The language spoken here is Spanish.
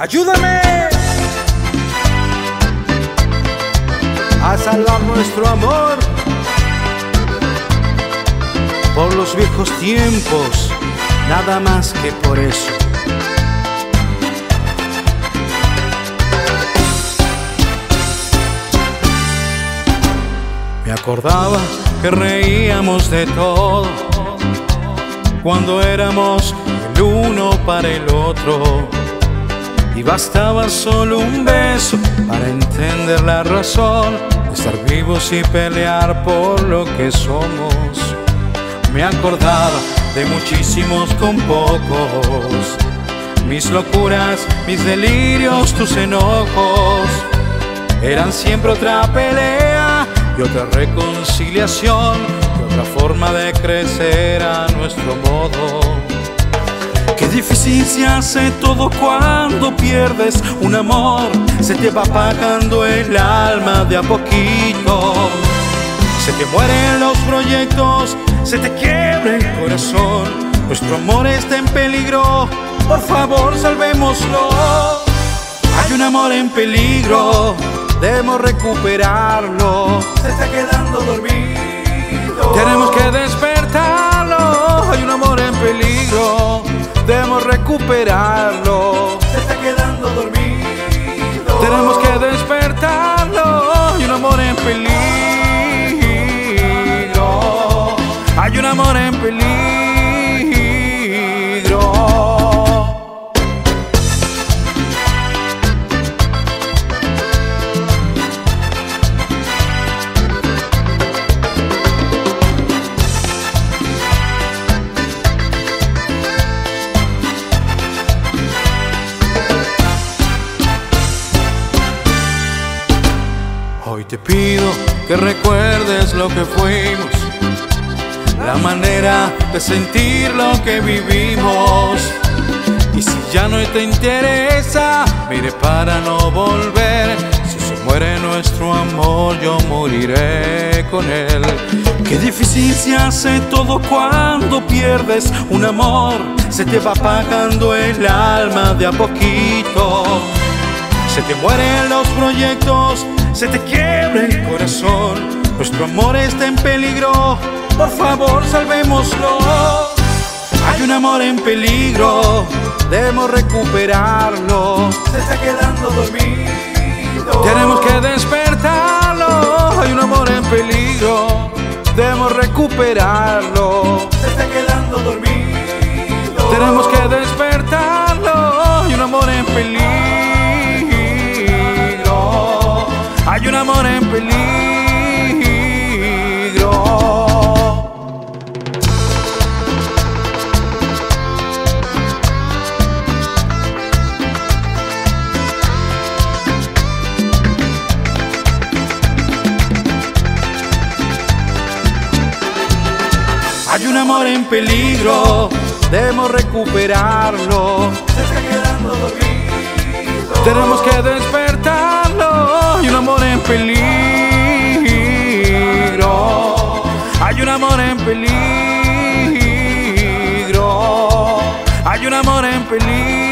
Ayúdame a salvar nuestro amor por los viejos tiempos, nada más que por eso. Me acordaba que reíamos de todo cuando éramos el uno para el otro, y bastaba solo un beso para entender la razón de estar vivos y pelear por lo que somos. Me acordaba de muchísimos con pocos, mis locuras, mis delirios, tus enojos. Eran siempre otra pelea y otra reconciliación, y otra forma de crecer a nuestro modo. Qué difícil se hace todo cuando pierdes un amor, se te va apagando el alma de a poquito. Se te mueren los proyectos, se te quiebra el corazón, nuestro amor está en peligro, por favor salvémoslo. Hay un amor en peligro, debemos recuperarlo, se está quedando dormido, tenemos que despertarlo. Hay un amor en peligro, debemos recuperarlo, se está quedando dormido, tenemos que despertarlo. Hay un amor en peligro, hay un amor en peligro. Hoy te pido que recuerdes lo que fuimos, la manera de sentir lo que vivimos. Y si ya no te interesa, mire para no volver. Si se muere nuestro amor, yo moriré con él. Qué difícil se hace todo cuando pierdes un amor, se te va apagando el alma de a poquito. Se te mueren los proyectos, se te quiebra el corazón, nuestro amor está en peligro, por favor salvémoslo. Hay un amor en peligro, debemos recuperarlo, se está quedando dormido, tenemos que despertarlo. Hay un amor en peligro, debemos recuperarlo, se está quedando dormido, tenemos que despertarlo. Hay un amor en peligro, hay un amor en peligro. Hay un amor en peligro, debemos recuperarlo, se está quedando dormido, tenemos que despertarlo. Hay un amor en peligro, hay un amor en peligro, hay un amor en peligro.